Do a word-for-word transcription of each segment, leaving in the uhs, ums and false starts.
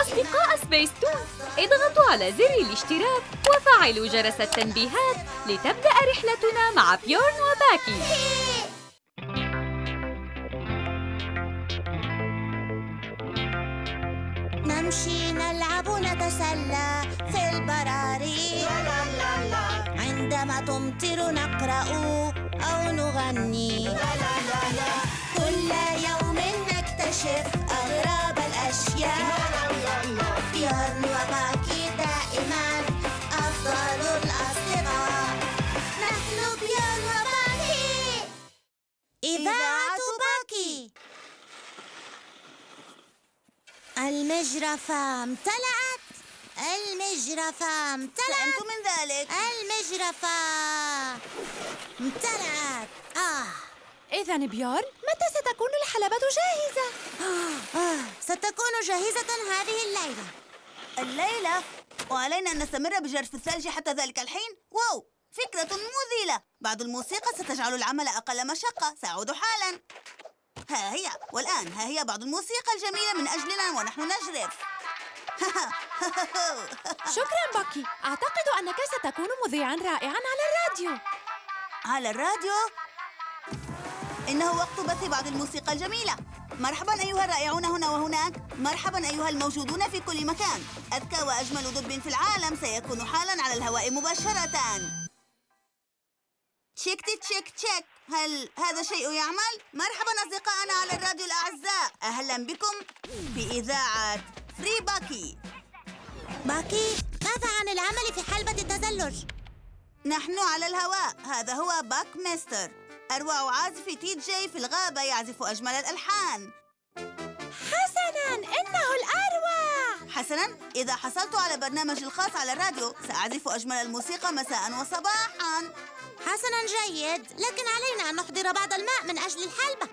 أصدقاء سبيستون، اضغطوا على زر الاشتراك وفعلوا جرس التنبيهات لتبدأ رحلتنا مع بيورن وباكي. نمشي، نلعب، نتسلى في البراري. عندما تمطر نقرأ أو نغني. كل يوم نكتشف أغراب الأشياء. بيورن وباكي دائما أفضل الأصدقاء. نحن بيورن وباكي، إذاعة باكي. المجرفة امتلأت، المجرفة امتلأت، سئمت من ذلك. المجرفة امتلأت. آه، إذا بيورن، متى ستكون الحلبة جاهزة؟ آه، آه، ستكون جاهزة هذه الليلة. الليلة؟ وعلينا أن نستمر بجرف الثلج حتى ذلك الحين؟ واو، فكرة مذهلة. بعض الموسيقى ستجعل العمل أقل مشقة. سأعود حالا. ها هي، والآن ها هي بعض الموسيقى الجميلة من أجلنا ونحن نجرف. شكرا باكي، أعتقد أنك ستكون مذيعا رائعا على الراديو. على الراديو؟ إنه وقت بث بعض الموسيقى الجميلة. مرحبا أيها الرائعون هنا وهناك، مرحبا أيها الموجودون في كل مكان. أذكى وأجمل دب في العالم سيكون حالا على الهواء مباشرة. تشيك تي تشيك تشيك، هل هذا شيء يعمل؟ مرحبا أصدقائنا على الراديو الأعزاء، أهلا بكم بإذاعة فري باكي. باكي، ماذا عن العمل في حلبة التزلج؟ نحن على الهواء، هذا هو باك ميستر، أروع عازف تي جي في الغابة، يعزف أجمل الألحان. حسناً، إنه الأروع. حسناً، إذا حصلت على برنامج الخاص على الراديو سأعزف أجمل الموسيقى مساء وصباحاً. حسناً، جيد، لكن علينا أن نحضر بعض الماء من أجل الحلبة.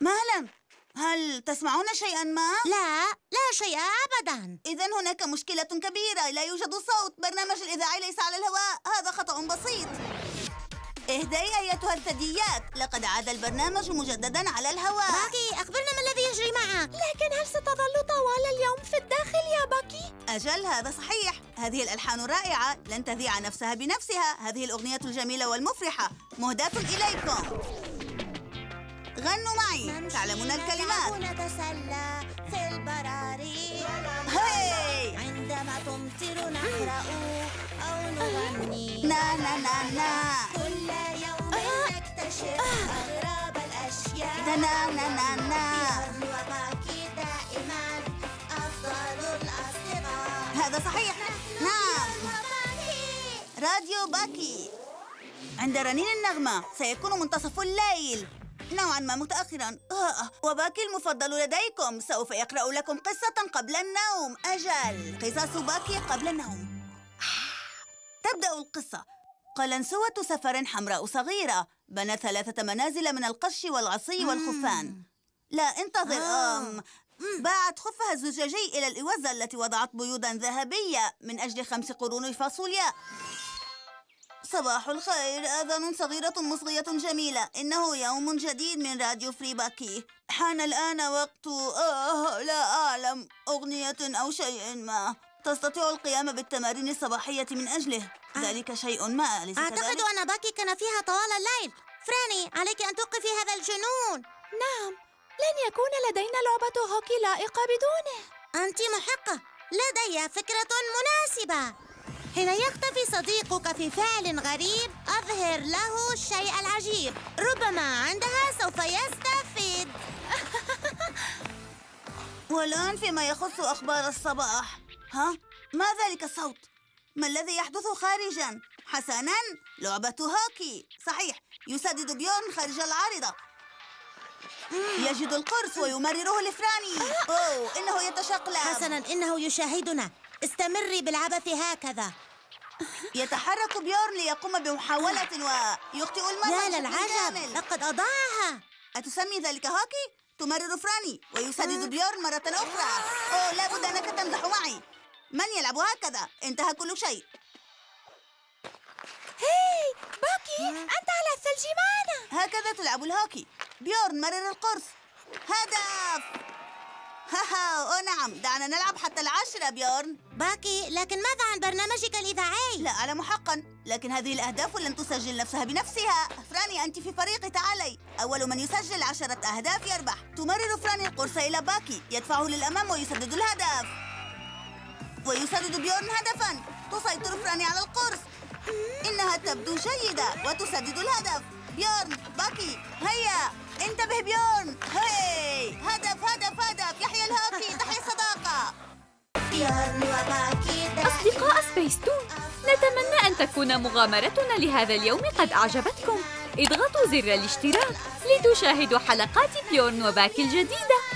مهلاً، هل تسمعون شيئاً ما؟ لا، لا شيء أبداً. إذن هناك مشكلة كبيرة، لا يوجد صوت. برنامج الإذاعي ليس على الهواء، هذا خطأ بسيط. اهدئي أيتها الثدييات، لقد عاد البرنامج مجدداً على الهواء. باكي، أخبرنا ما الذي يجري معك. لكن هل ستظل طوال اليوم في الداخل يا باكي؟ أجل، هذا صحيح. هذه الألحان الرائعة لن تذيع نفسها بنفسها. هذه الأغنية الجميلة والمفرحة مهداة إليكم. غنوا معي، تعلمون الكلمات. نتسلى في البراري. هاي، عندما تمطر نقرأ أو نغني. نا نا نا نا، كل يوم نكتشف أغراب الأشياء. نا نا نا نا، بيورن وباكي دائما أفضل الأصدقاء. هذا صحيح، نعم. راديو باكي. عند رنين النغمة سيكون منتصف الليل، نوعاً ما متأخراً. آه. وباكي المفضل لديكم، سوف يقرأ لكم قصة قبل النوم. أجل، قصص باكي قبل النوم. آه. تبدأ القصة. قلنسوة سفر حمراء صغيرة، بنت ثلاثة منازل من القش والعصي والخفان. لا، انتظر. آه. آم. باعت خفها الزجاجي إلى الإوزة التي وضعت بيوضاً ذهبية من أجل خمس قرون فاصولياء. صباح الخير، آذان صغيرة مصغية جميلة. إنه يوم جديد من راديو فري باكي. حان الآن وقت آه لا أعلم، أغنية أو شيء ما. تستطيع القيام بالتمارين الصباحية من أجله. آه. ذلك شيء ما، أليس كذلك؟ أعتقد أن باكي كان فيها طوال الليل. فراني، عليك أن توقفي هذا الجنون. نعم، لن يكون لدينا لعبة هوكي لائقة بدونه. أنت محقة، لدي فكرة مناسبة. حين يختفي صديقك في فعل غريب، أظهر له الشيء العجيب. ربما عندها سوف يستفيد. والآن فيما يخص أخبار الصباح. ها؟ ما ذلك الصوت؟ ما الذي يحدث خارجاً؟ حسناً، لعبة هوكي. صحيح، يسدد بيورن خارج العارضة. يجد القرص ويمرره لفراني. أوه، إنه يتشقلب. حسناً، إنه يشاهدنا. استمري بالعبث هكذا. يتحرك بيورن ليقوم بمحاولة ويخطئ المرة. لا العجب، لقد أضاعها. أتسمي ذلك هوكي؟ تمرر فراني ويسدد بيورن مرة أخرى. أوه، لابد أنك تمزح معي. من يلعب هكذا؟ انتهى كل شيء. أنت على الثلج معنا. هكذا تلعب الهوكي. بيورن مرر القرص. هدف. ها نعم، دعنا نلعب حتى العشرة بيورن. باكي، لكن ماذا عن برنامجك الإذاعي؟ لا أعلم حقا، لكن هذه الأهداف لن تسجل نفسها بنفسها. فراني، أنت في فريقي، تعالي. أول من يسجل عشرة أهداف يربح. تمرر فراني القرص إلى باكي، يدفعه للأمام ويسدد الهدف. ويسدد بيورن هدفا. تسيطر فراني على القرص. إنها تبدو جيدة وتسدد الهدف. بيورن، باكي، هيا. انتبه بيورن. هاي، هدف هدف هدف. يحيى الهوكي، تحيا الصداقة. أصدقاء سبيستون، نتمنى أن تكون مغامرتنا لهذا اليوم قد أعجبتكم. اضغطوا زر الاشتراك لتشاهدوا حلقات بيورن وباكي الجديدة.